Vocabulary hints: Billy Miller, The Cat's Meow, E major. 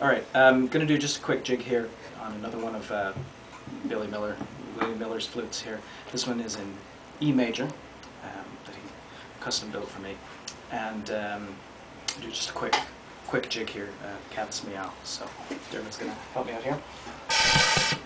Alright, I'm going to do just a quick jig here on another one of Billy Miller's flutes here. This one is in E major, that he custom built for me. And do just a quick jig here, Cat's Meow. So Dermot's going to help me out here.